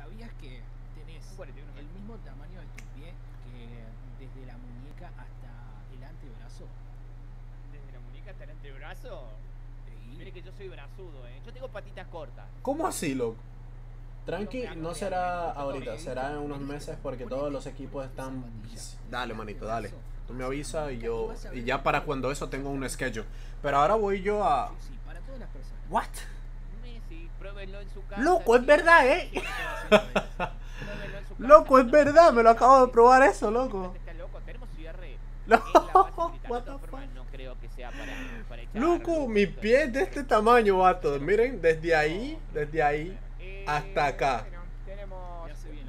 ¿Sabías que tenés el mismo tamaño de tu pie que desde la muñeca hasta el antebrazo? ¿Desde la muñeca hasta el antebrazo? Sí. Mire que yo soy brazudo, yo tengo patitas cortas. ¿Cómo así, loco? Tranqui, no será ahorita, será en unos meses porque todos los equipos están... Dale, manito, dale. Tú me avisas y yo... Y ya para cuando eso tengo un schedule. Pero ahora voy yo a... ¿What? Loco, es verdad, Loco, es verdad, me lo acabo de probar eso, loco. Loco, what the fuck. Loco, mi pie es de este tamaño, vato. Miren, desde ahí hasta acá.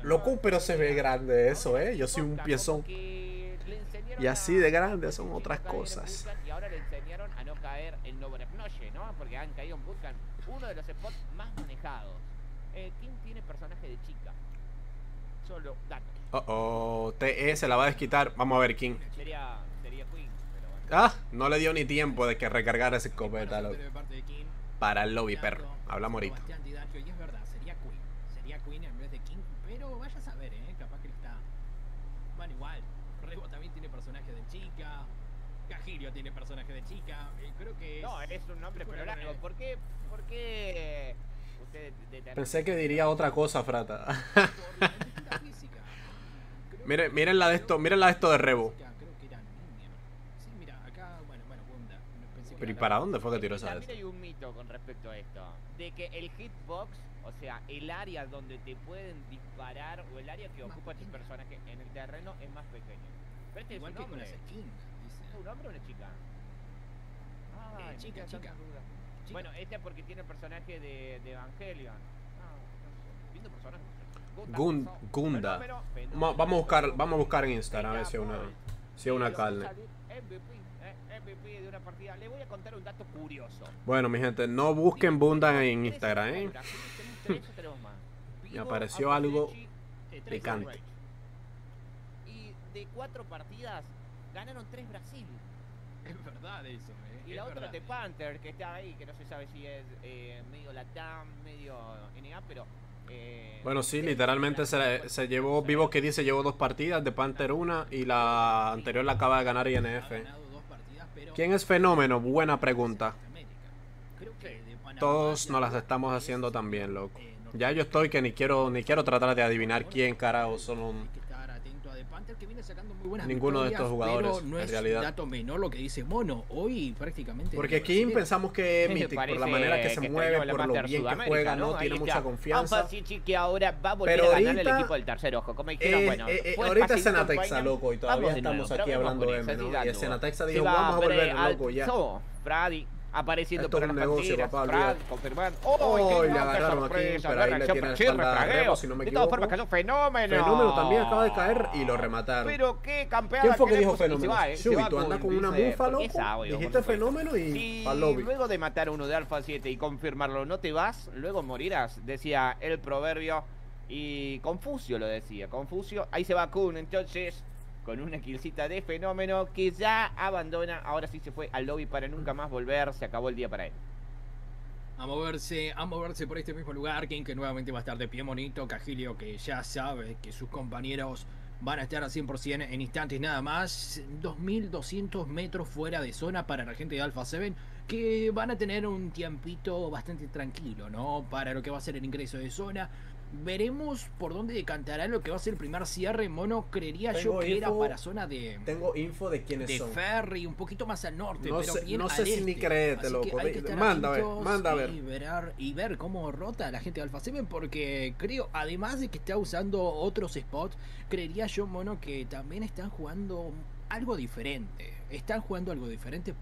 Loco, pero se ve grande eso, yo soy un piezón. Y así de grande son otras cosas. Y ahora le enseñaron a no caer en Novorossiysk, ¿no? Porque han caído en Bootcamp. Uno de los spots más manejados. ¿Quién tiene personaje de chica? Solo datos. Oh, TE se la va a desquitar. Vamos a ver quién. Sería Queen, pero bueno. Ah, no le dio ni tiempo de que recargara ese escopeta. Para el lobby, perro. Hablamos ahorita. Y es verdad, sería Queen en vez de King. Pero vaya a saber, capaz que está... Bueno, igual. Rebo también tiene personaje de chica. Cajirio tiene personaje de chica. Creo que es... No, es un nombre pero largo. ¿Por qué? Usted pensé que diría otra cosa, frata. Miren la de esto, de Rebo. Sí, mira, acá, bueno, pero ¿y para dónde fue que tiró esa vez? Hay un mito con respecto a esto, de que el hitbox, o sea, el área donde te pueden disparar o el área que ocupa tu personaje en el terreno es más pequeño. Pero este igual es que con las skins. ¿Un hombre o una chica? Ah, chica. Bueno, esta es porque tiene el personaje de Evangelion. Lindo personaje. Gunda. Vamos a buscar en Instagram a ver si es una carne. MVP de una partida. Le voy a contar un dato curioso. Bueno, mi gente, no busquen Bunda en Instagram, Me apareció algo picante. Y de 4 partidas... Ganaron 3 Brasil. Es verdad eso, Y la otra de Panther, que está ahí, que no se sabe si es medio Latam, medio NA, pero... bueno, sí, literalmente se llevó, Vivo que dice, llevó 2 partidas, de Panther 1 y la anterior la acaba de ganar INF. ¿Quién es Fenómeno? Buena pregunta. Todos nos las estamos haciendo también, loco. Ya yo estoy que ni quiero tratar de adivinar quién carajo son que viene sacando muy buenas ninguno de estos jugadores, pero no es en realidad dato menor lo que dice Mono hoy prácticamente. Porque aquí pensamos que Mythic por la manera que se mueve, por lo bien que juega, no tiene mucha confianza. Pero ahorita es Cenatexa, loco, y todavía estamos aquí hablando de M. Y Cenatexa dijo, vamos a volver loco ya. Apareciendo por el negocio, papá. Confirmar. Oh, le agarraron aquí, pero ahí le tiene la espalda a Rebo, si no me equivoco. De todas formas cayó Fenómeno. Fenómeno también acaba de caer y lo remataron. Pero qué campeón. ¿Quién fue que dijo Fenómeno? Shubi, tú andas con una mufa, loco. Dijiste Fenómeno y al lobby. Luego de matar a uno de Alpha 7 y confirmarlo, no te vas, luego morirás, decía el proverbio. Y Confucio lo decía. Confucio, ahí se va Kun, entonces... Con una killcita de Fenómeno que ya abandona. Ahora sí se fue al lobby para nunca más volver. Se acabó el día para él. A moverse por este mismo lugar. King que nuevamente va a estar de pie, Monito. Cajilio que ya sabe que sus compañeros van a estar a 100% en instantes nada más. 2200 metros fuera de zona para la gente de Alpha 7. Que van a tener un tiempito bastante tranquilo, ¿no? Para lo que va a ser el ingreso de zona. Veremos por dónde decantará lo que va a ser el primer cierre. Mono, creería yo que era para zona de... Tengo info de quiénes son. De Ferry, un poquito más al norte, pero bien al este. No sé si ni creerte, loco. Manda a ver. Y ver cómo rota la gente de Alpha 7, porque creo, además de que está usando otros spots, creería yo, Mono, que también están jugando algo diferente.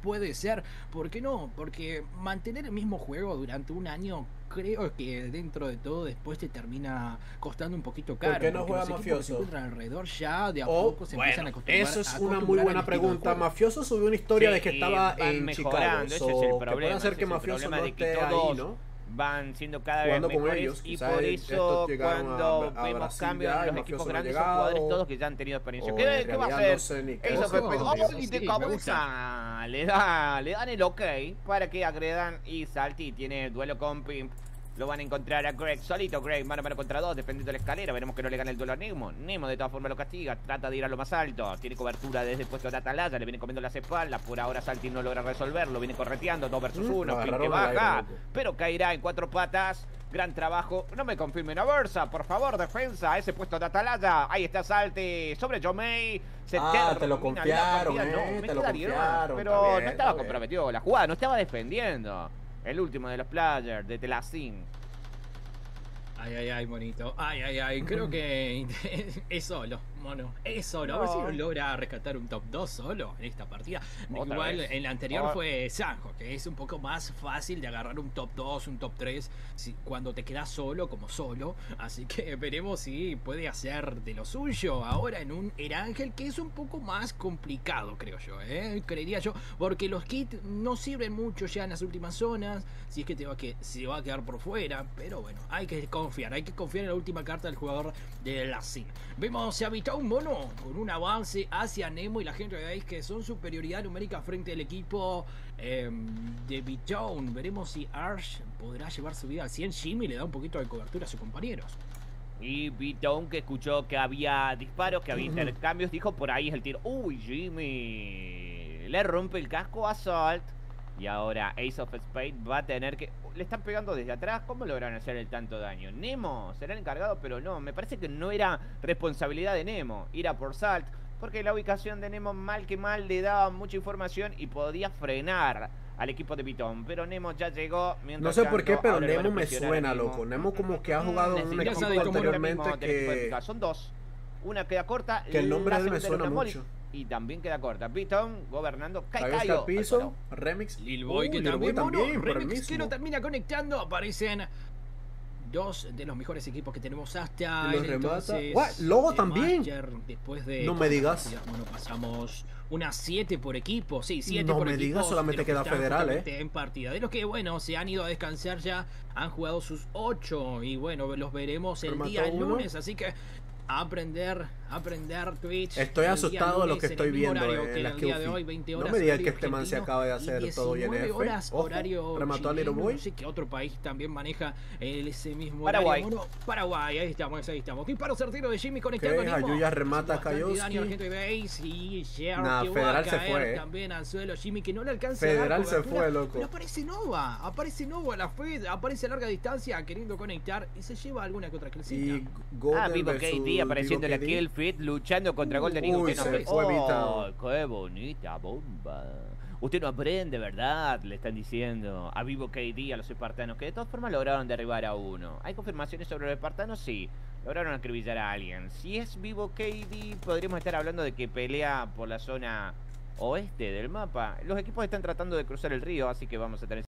Puede ser, ¿por qué no? Porque mantener el mismo juego durante un año... Creo que dentro de todo después te termina costando un poquito caro. ¿Por qué no juega mafioso? Alrededor ya de a poco se empiezan a acostumbrar. Eso es una muy buena pregunta. Mafioso subió una historia de que estaba en Chicago. Ese es el problema. Puede hacer que Mafioso no esté ahí, ¿no? Van siendo cada vez mejores y por eso cuando vemos cambios en los equipos grandes son jugadores todos que ya han tenido experiencia. ¿Qué va a hacer? Eso de cabeza le dan el ok para que agredan y Salty tiene duelo con Pimp. Lo van a encontrar a Greg solito. Greg mano a mano contra dos, dependiendo de la escalera. Veremos que no le gana el duelo a Nemo. Nemo de todas formas lo castiga. Trata de ir a lo más alto. Tiene cobertura desde el puesto de Atalaya. Le viene comiendo las espaldas. Por ahora Salty no logra resolverlo. Viene correteando. 2 versus 1. Pin que baja. Pero caerá en 4 patas. Gran trabajo. No me confirmen a Versa, por favor, defensa. Ese puesto de Atalaya. Ahí está Salty sobre Jomei. Te lo confiaron, te lo confiaron. Pero bien, no estaba comprometido la jugada. No estaba defendiendo. El último de los players de Telacin. Ay, ay, ay, monito. Ay, ay, ay. Creo que es solo, mono. Es solo. No. A ver si no logra rescatar un top 2 solo en esta partida. Otra igual vez. En la anterior fue Sanjo, que es un poco más fácil de agarrar un top 2, un top 3, cuando te quedas solo, como solo. Así que veremos si puede hacer de lo suyo ahora en un Erangel, que es un poco más complicado, creo yo, creería yo. Porque los kits no sirven mucho ya en las últimas zonas. Si es que se va a quedar por fuera. Pero bueno, hay que confiar en la última carta del jugador de la SIN. Vemos, se habitó un mono con un avance hacia Nemo y la gente veis que son superioridad numérica frente al equipo de Bichon. Veremos si Arsh podrá llevar su vida al 100. Jimmy le da un poquito de cobertura a sus compañeros. Y Bichon, que escuchó que había disparos, que había intercambios, dijo por ahí es el tiro. Uy, Jimmy le rompe el casco a Salt. Y ahora Ace of Spade va a tener que... Le están pegando desde atrás. ¿Cómo lograron hacer el tanto daño? Nemo será el encargado, pero no. Me parece que no era responsabilidad de Nemo ir a por Salt, porque la ubicación de Nemo mal que mal le daba mucha información y podía frenar al equipo de Bichon. Pero Nemo ya llegó. No sé por qué, pero Nemo me suena, loco. Nemo como que ha jugado en un equipo anteriormente que... Son 2. Una queda corta. Que el nombre me suena mucho. Y también queda corta. Bichon gobernando Kaikayo. Piso, Remix. Lil Boy que también Remix que no termina conectando. Aparecen 2 de los mejores equipos que tenemos hasta el entonces. Lobo también. Después de no me digas. Bueno, pasamos unas 7 por equipo. Sí, 7 por equipo. No me digas, solamente queda Federal, en partida. De los que, bueno, se han ido a descansar ya. Han jugado sus 8. Y bueno, los veremos el día lunes. Así que... Aprender Twitch. Estoy asustado de lo que estoy viendo. No me digas que este man se acaba de hacer todo bien. 19 horas horario chileno. No sé qué otro país también maneja ese mismo horario. Paraguay, ahí estamos, ahí estamos. Disparo certero de Jimmy conectando. Ayuya remata a Kayoski. Nah, Federal se fue. También al suelo Jimmy que no le alcanza. Federal se fue, loco. Pero aparece Nova, la Fed, aparece a larga distancia queriendo conectar y se lleva alguna que otra clasita. Ah, vivo KD apareciéndole aquí el fit, luchando contra Golden Eagle. Uy, se fue Vital. Qué bonita bomba. Usted no aprende, ¿verdad? Le están diciendo a Vivo KD a los espartanos, que de todas formas lograron derribar a uno. ¿Hay confirmaciones sobre los espartanos? Sí. Lograron acribillar a alguien. Si es Vivo KD, podríamos estar hablando de que pelea por la zona oeste del mapa. Los equipos están tratando de cruzar el río, así que vamos a tener...